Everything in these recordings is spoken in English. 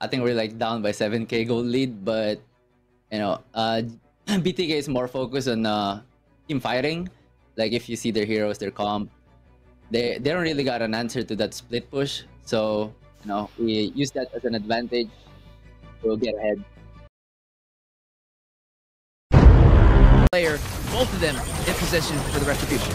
I think we're like down by 7K gold lead, but you know, BTK is more focused on team fighting. Like if you see their heroes, their comp, they don't really got an answer to that split push. So you know, we use that as an advantage. We'll get ahead. Player, both of them in possession for the retribution.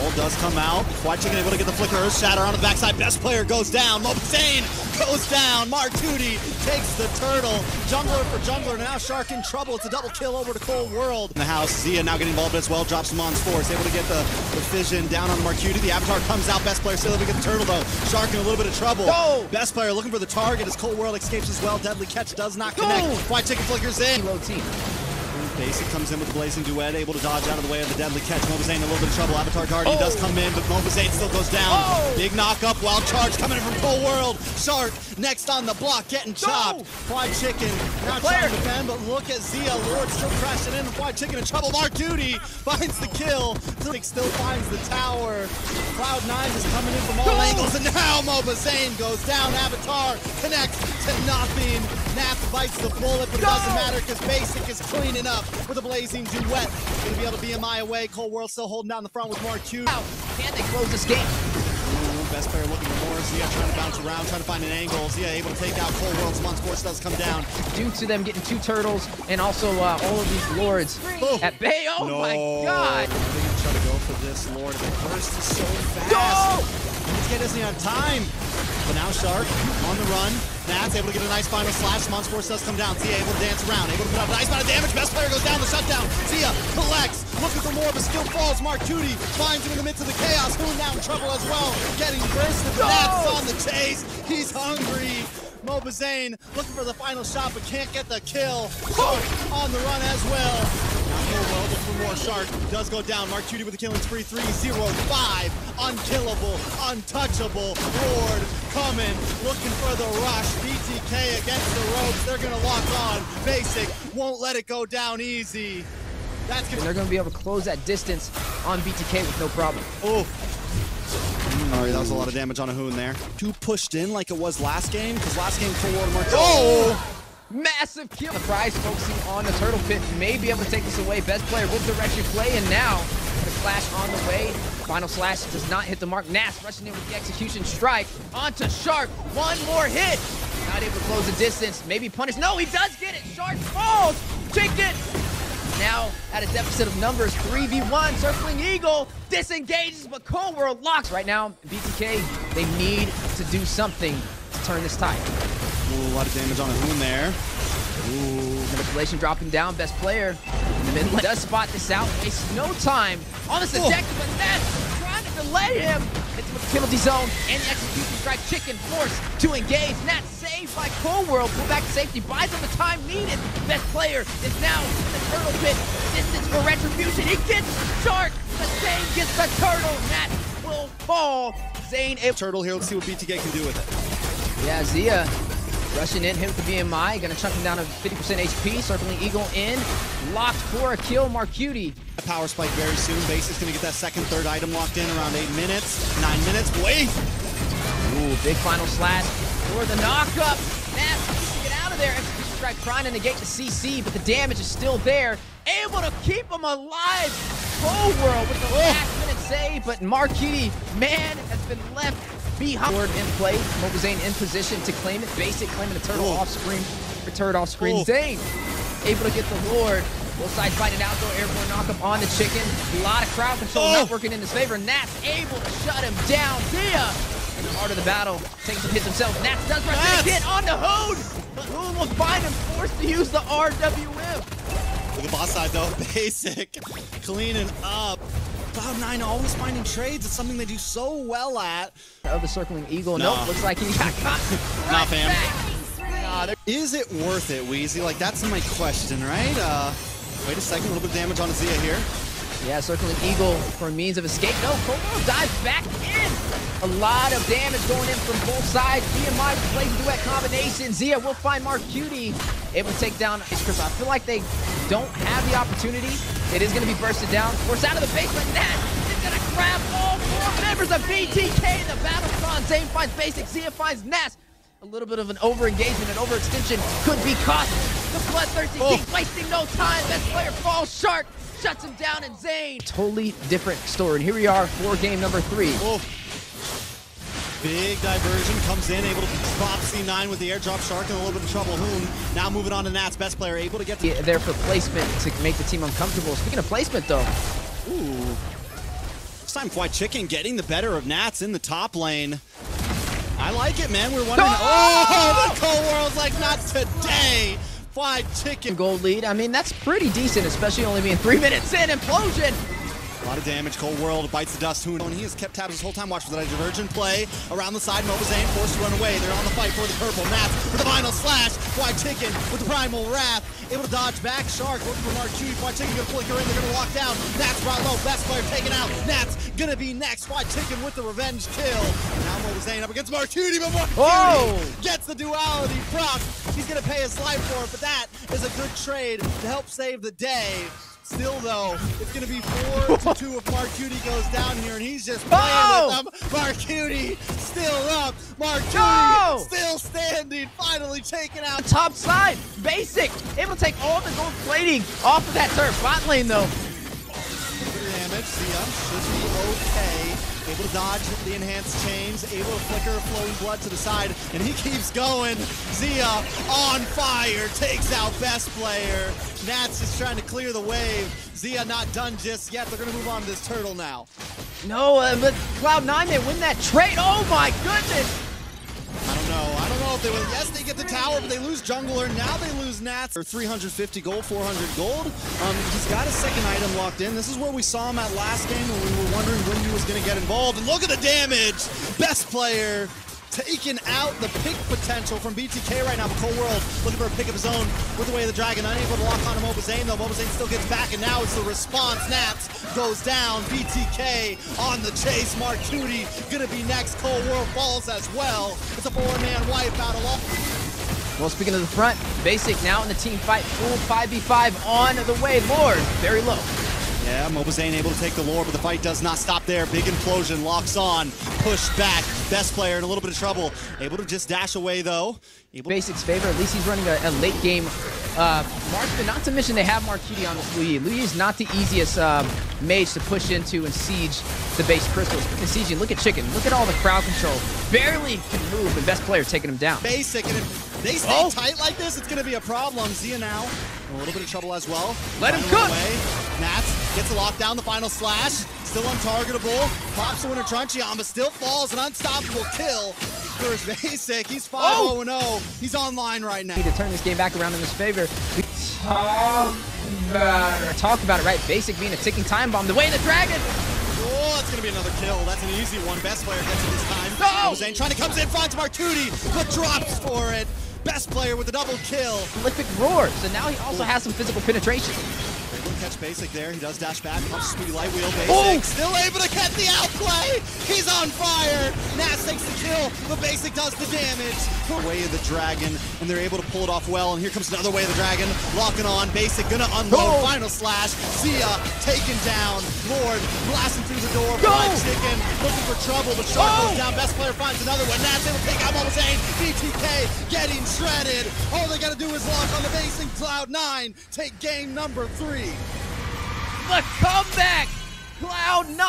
Ball does come out. White Chicken able to get the flicker. Earth Shatter on the backside. Best player goes down. Mobazane goes down. Markcutie takes the turtle. Jungler for jungler. Now Shark in trouble. It's a double kill over to Coleworld. In the house, Zia now getting involved as well. Drops him on force. Able to get the fission down on Markcutie. The Avatar comes out. Best player still able to get the turtle though. Shark in a little bit of trouble. Go! Best player looking for the target as Coleworld escapes as well. Deadly catch does not connect. White Chicken flickers in. Low team. Basic comes in with the Blazing Duet, able to dodge out of the way of the deadly catch. Mobazane in a little bit of trouble. Avatar Guardian does come in, but Mobazane still goes down. Big knock-up, wild charge coming in from Coleworld. Shark next on the block, getting chopped. Fly Chicken, not trying to defend, but look at Zia. Lord still crashing in. Fly Chicken in trouble. Markcutie finds the kill. Zig still finds the tower. Cloud9 is coming in from all angles, and now Mobazane goes down. Avatar connects to nothing. Nact bites the bullet, but it doesn't matter because Basic is cleaning up with a Blazing Duet. Gonna be able to BMI away. Coleworld still holding down the front with Markcutie. Can they close this game? Best player looking for more. Zia trying to bounce around, trying to find an angle. Zia able to take out Coleworld's Monsforce does come down. Due to them getting two turtles and also all of these lords at bay. My god! They try to go for this lord. The burst is so fast. BTK doesn't even have time. But now Shark on the run. Nats able to get a nice final slash. Monsforce does come down. Zia able to dance around. Able to put up a nice amount of damage. Best player goes down. The shutdown. Zia collects. Looking for more, but still falls. Markcutie finds him in the midst of the chaos. Hoon now in trouble as well. Getting bursted. Nats on the chase. He's hungry. Mobazane looking for the final shot, but can't get the kill. Shark on the run as well. Now Coleworld looking for more. Shark does go down. Markcutie with a killing spree. 3-0-5. Unkillable. Untouchable. Lord coming. Looking for the rush. BTK against the ropes. They're going to lock on. Basic won't let it go down easy. That's gonna they're going to be able to close that distance on BTK with no problem. All right, that was a lot of damage on a Hoon there. Two pushed in like it was last game, because last game Coleworld Markcutie. Massive kill. The prize focusing on the turtle pit may be able to take this away. Best player will direct your play, and now the flash on the way. Final slash does not hit the mark. Nats rushing in with the execution strike onto Shark. One more hit. Not able to close the distance. Maybe punish. No, he does get it. Shark falls. Chicken. Now at a deficit of numbers, 3v1, Circling Eagle disengages, but Coleworld locks. Right now, BTK, they need to do something to turn this tide. A lot of damage on the Hoon there. Manipulation dropping down, best player in the mid lane. Does spot this out, wastes no time on this attack, but that's trying to delay him. It's with the penalty zone and the execution strike. Chicken forced to engage. Nats saved by Coleworld. Pull back to safety, buys him the time needed. Best player is now in the turtle pit. Distance for retribution. He gets Shark, but Zane gets the turtle. Nats will fall. Zane a turtle here. Let's see what BTK can do with it. Yeah, Zia rushing in, him to BMI, gonna chuck him down to 50% HP, Circling Eagle in, locked for a kill, Markcutie. A power spike very soon, Base is gonna get that second, third item locked in around 9 minutes, wait! Ooh, big final slash for the knock-up, Nats needs to get out of there, execution strike trying to negate the CC, but the damage is still there, able to keep him alive, Coleworld with the last-minute save, but Markcutie, man, has been left forward in play. Mobazane in position to claim it. Basic claiming the turtle off screen. Returned off screen. Zane able to get the Lord. Both sides fighting out though. Airborne knockup on the Chicken. A lot of crowd control not working in his favor. Nats able to shut him down. Zia in the heart of the battle takes some hits himself. Nats does rush hit on the Hoon. But Hoon will find him forced to use the RWM. Look at boss side though. Basic cleaning up. Cloud9 always finding trades. It's something they do so well at. The Circling Eagle. Nope, looks like he got caught. Not fam. Is it worth it, Weezy? Like, that's my question, right? Wait a second, a little bit of damage on Zia here. Yeah, Circling Eagle for means of escape. No, Coleworld dives back in. A lot of damage going in from both sides. BMI with Blazing Duet combination. Zia will find Markcutie able to take down Ice Crystal. I feel like they don't have the opportunity. It is going to be bursted down. Forced out of the basement. Nats is going to grab all four members of BTK in the battle. Zane finds Basic. Zia finds Nats. A little bit of an over-engagement and overextension could be costly. The bloodthirsty keeps wasting no time. Best player falls. Shark shuts him down, and Zane. Totally different story. And here we are for game number 3. Oh. Big diversion comes in, able to drop C9 with the airdrop. Shark in a little bit of trouble. Hoon now moving on to Nats. Best player able to get to there for placement to make the team uncomfortable. Speaking of placement, though. Ooh. This time, Quai Chicken getting the better of Nats in the top lane. I like it, man. We're wondering. Oh, the Coleworld's like, not today. Fly Chicken. Gold lead. I mean, that's pretty decent, especially only being 3 minutes in. Implosion. A lot of damage. Coleworld bites the dust. Hoon. He has kept tabs this whole time. Watch for that divergent play around the side. Mobazane forced to run away. They're on the fight for the purple. Nats with the final slash. White Chicken with the primal wrath. Able to dodge back. Shark looking for Markcutie. White Chicken gonna flicker in. They're gonna walk down. Nats brought low. Best player taken out. Nats gonna be next. White Chicken with the revenge kill. Now Mobazane up against Markcutie, but Markcutie gets the duality proc. He's gonna pay his life for it, but that is a good trade to help save the day. Still, though, it's going to be 4-2 if Markcutie goes down here, and he's just playing with them. Markcutie still up. Markcutie still standing, finally taking out. Top side, Basic. It will take all the gold plating off of that turf. Bot lane, though. Damage. Zia should be okay. Able to dodge the enhanced chains. Able to flicker flowing blood to the side, and he keeps going. Zia on fire. Takes out best player. Nats is trying to clear the wave. Zia not done just yet. They're going to move on to this turtle now. No, but Cloud9, they win that trade. Oh, my goodness. I don't know. I don't know if they win. Yes, they get the tower, but they lose jungler. Now they lose Nats. They're 350 gold, 400 gold. He's got his second item locked in. This is where we saw him at last game when we were wondering when he was going to get involved. And look at the damage. Best player taking out the pick potential from BTK right now. But Coleworld looking for a pick of his own with the way of the dragon. Unable to lock on to Mobazane, though. Mobazane still gets back, and now it's the response. Nats goes down. BTK on the chase. Markcutie gonna be next. Coleworld falls as well. It's a four-man wipeout. Well, speaking of the front, Basic now in the team fight. Full 5v5 on the way. Lord, very low. Yeah, Mobazane able to take the lore, but the fight does not stop there. Big implosion, locks on, push back. Best player in a little bit of trouble. Able to just dash away, though. Basic's favor, at least he's running a late game marksman. Not to mention they have Markcutie on this Luyi. Luyi is not the easiest mage to push into and siege the base crystals. But sieging, look at Chicken. Look at all the crowd control. Barely can move, and best player taking him down. Basic, and if they stay tight like this, it's going to be a problem. Zia now in a little bit of trouble as well. Let him cook! Nats gets a lockdown, the final slash. Still untargetable. Pops the winner Truncheon, but still falls. An unstoppable kill first Basic. He's 5-0-0. He's online right now. Need to turn this game back around in his favor. Talk about it, right? Basic being a ticking time bomb. The way of the dragon! Oh, that's going to be another kill. That's an easy one. Best player gets it this time. Mobazane trying to come in, finds Markcutie, but drops for it. Best player with a double kill. Prolific roar. So now he also has some physical penetration. Catch Basic there. He does dash back. Pumps speedy light wheel. Basic still able to catch the outplay. He's on fire. Nats takes the kill, but Basic does the damage. The way of the dragon, and they're able to pull it off well. And here comes another way of the dragon. Locking on. Basic gonna unload. Final slash. Zia taken down. Lord blasting through the door. Fly Chicken looking for trouble, but Shark goes down. Best player finds another one. Nats able to take out Mobazane. BTK getting shredded. All they gotta do is lock on the base and Cloud9 take game number 3. The comeback! Cloud9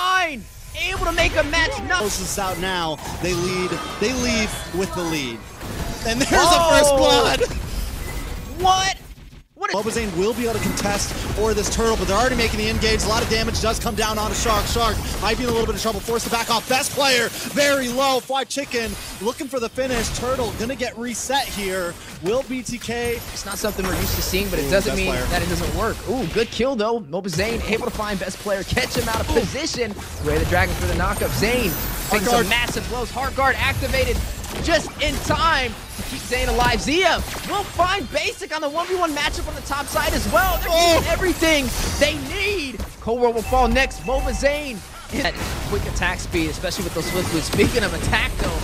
able to make a match. Closest out now. They lead. They leave with the lead. And there's a first blood. What? Mobazane will be able to contest for this turtle, but they're already making the engage. A lot of damage does come down on a Shark. Shark might be in a little bit of trouble. Forced to back off. Best player very low. Fly Chicken looking for the finish. Turtle gonna get reset here. Will BTK? It's not something we're used to seeing, but it doesn't mean that it doesn't work. Ooh, good kill though. Mobazane able to find best player, catch him out of position. Ray the dragon for the knockup. Zane taking some massive blows. Heartguard activated just in time to keep Zane alive. Zia will find Basic on the 1v1 matchup on the top side as well. They're getting everything they need. Coleworld will fall next. Mobazane at quick attack speed, especially with those swift boots. Speaking of attack, though,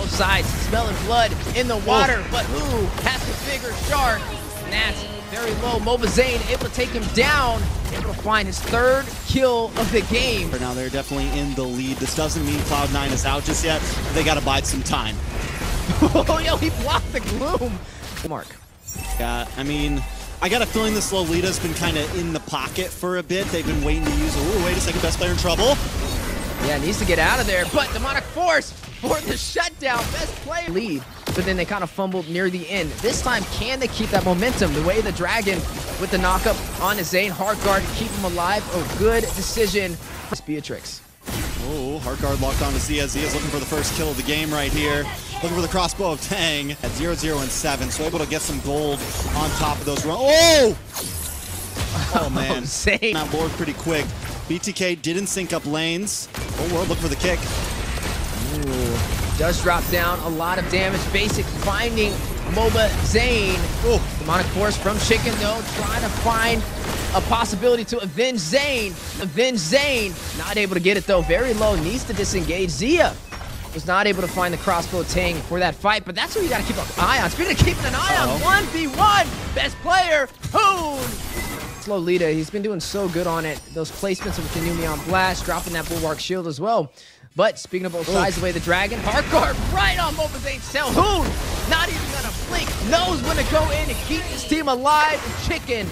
both sides smelling blood in the water, but who has the bigger Shark? Nats very low. Mobazane able to take him down. Able to find his third kill of the game. For now, they're definitely in the lead. This doesn't mean Cloud9 is out just yet. They got to bide some time. Oh, yo, he blocked the gloom. Mark. Yeah, I mean, I got a feeling this Lolita's been kind of in the pocket for a bit. They've been waiting to use. Oh, wait a second, Best Player in trouble. Yeah, needs to get out of there, but Demonic Force for the shutdown. Best Player lead, but then they kind of fumbled near the end. This time, can they keep that momentum? The way the Dragon with the knockup on his Zane, hard guard to keep him alive. Oh, good decision. Beatrix. Oh, hard guard locked on to Zia. Zia's looking for the first kill of the game right here. Looking for the crossbow of Tang at 0-0-7, so able to get some gold on top of those runs. Oh! Oh, man. Zane. That board pretty quick. BTK didn't sync up lanes. Oh, World, look for the kick. Ooh. Does drop down a lot of damage. Basic finding Mobazane. Oh, Demonic Force from Chicken, though, trying to find a possibility to avenge Zane. Not able to get it, though. Very low. Needs to disengage. Zia was not able to find the crossbow Tang for that fight, but that's what you got to keep an eye on. Speaking of keeping an eye on, 1v1, Best Player, Hoon. Lolita, he's been doing so good on it. Those placements with the new Neon Blast, dropping that Bulwark Shield as well. But speaking of both sides, away the Dragon, hardcore right on Mobazane's tail. Hoon, not even gonna blink, knows when to go in and keep his team alive. And Chicken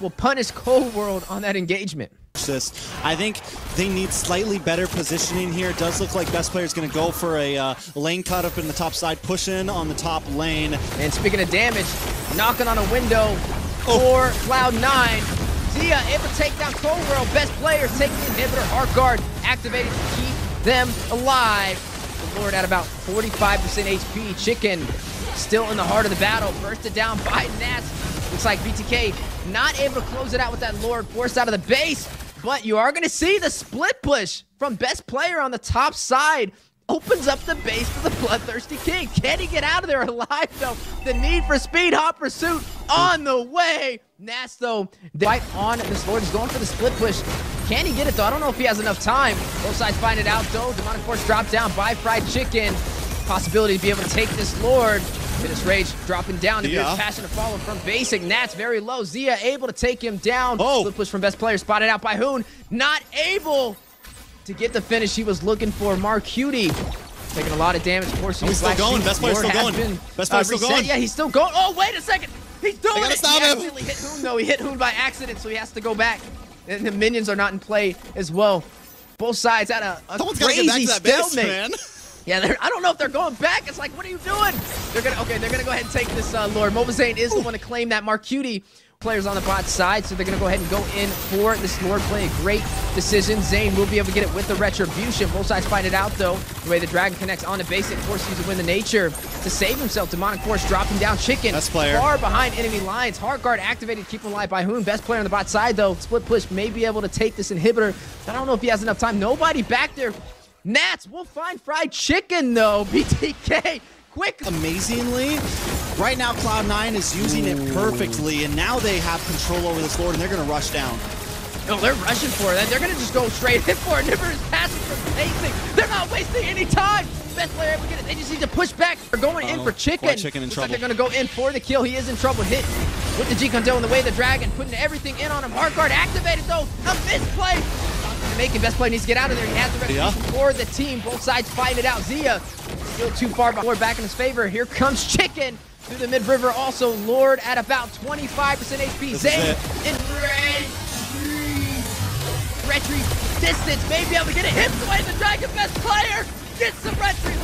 will punish Coleworld on that engagement. I think they need slightly better positioning here. It does look like Best Player is going to go for a lane cut up in the top side, push in on the top lane. And speaking of damage, knocking on a window. Or Cloud9. Zia able to take down Coleworld. Best Player taking the inhibitor. Hard guard activated to keep them alive. The Lord at about 45% HP. Chicken still in the heart of the battle. Bursted down by Nats. Looks like BTK not able to close it out with that Lord. Forced out of the base. But you are going to see the split push from Best Player on the top side. Opens up the base for the Bloodthirsty King. Can he get out of there alive, though? The need for speed, hot pursuit on the way. Nats, though, right on this Lord. He's going for the split push. Can he get it, though? I don't know if he has enough time. Both sides find it out, though. Demonic Force dropped down by Fried Chicken. Possibility to be able to take this Lord. Finish Rage dropping down. Yeah. Passion to follow from Basic. Nats very low. Zia able to take him down. Oh. Split push from Best Player spotted out by Hoon. Not able to get the finish he was looking for. Markcutie taking a lot of damage. Forcing he's still going. Best Player's still going. Best Player's still going. Yeah, he's still going. Oh, wait a second. He's doing it. Stop him. He hit Hoon, though. He hit Hoon by accident, so he has to go back. And the minions are not in play as well. Both sides had a crazy stalemate. Yeah, I don't know if they're going back. It's like, what are you doing? They're gonna they're gonna go ahead and take this Lord. Mobazane is the one to claim that. Markcutie players on the bot side, so they're gonna go ahead and go in for this Lord play. A great decision. Zane will be able to get it with the retribution. Both sides fight it out, though. The way the Dragon connects on the basic, forces you to win the nature to save himself. Demonic Force dropping down. Chicken far behind enemy lines. Hard guard activated, keep him alive by Hoon. Best Player on the bot side, though. Split push may be able to take this inhibitor. I don't know if he has enough time. Nobody back there. Nats will find Fried Chicken, though. BTK quick. Amazingly, right now Cloud9 is using it perfectly, and now they have control over this Lord, and they're going to rush down. No, they're rushing for it. They're going to just go straight in for it. Never is passing from Basic. They're not wasting any time. Best Player ever get it. They just need to push back. They're going in for Chicken. Quai Chicken in trouble. Like they're going to go in for the kill. He is in trouble. Hit with the G Condo in the way. The Dragon putting everything in on him. Hard guard activated, though. A misplay. Making Best Player needs to get out of there. He has the reputation for the team. Both sides fight it out. Zia still too far by Lord back in his favor. Here comes Chicken through the mid river. Also Lord at about 25% HP. Zane in retry distance. Maybe able to get it. Hips away the Dragon. Best Player gets some retry.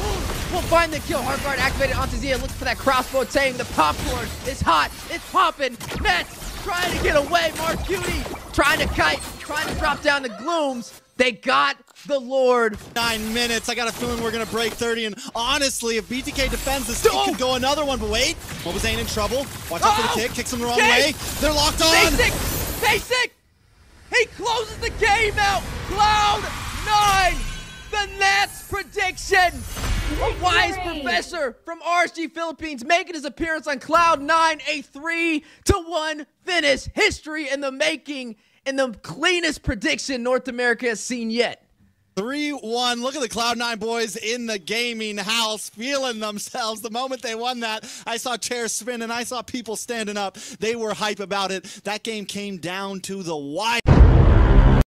We'll find the kill. Hard guard activated onto Zia. Looks for that crossbow Tang. The popcorn is hot. It's popping. Nats trying to get away. Markcutie trying to kite. Trying to drop down the glooms. They got the Lord. 9 minutes. I got a feeling we're going to break 30. And honestly, if BTK defends this, it can go another one. But wait, Mobazane in trouble. Watch out for the kick. Kicks him the wrong way. They're locked on. Basic. He closes the game out. Cloud9. The Nats prediction. A wise professor from RSG Philippines making his appearance on Cloud9. A 3-1 finish. History in the making. And the cleanest prediction North America has seen yet. 3-1. Look at the Cloud9 boys in the gaming house feeling themselves. The moment they won that, I saw chairs spin and I saw people standing up. They were hype about it. That game came down to the wire.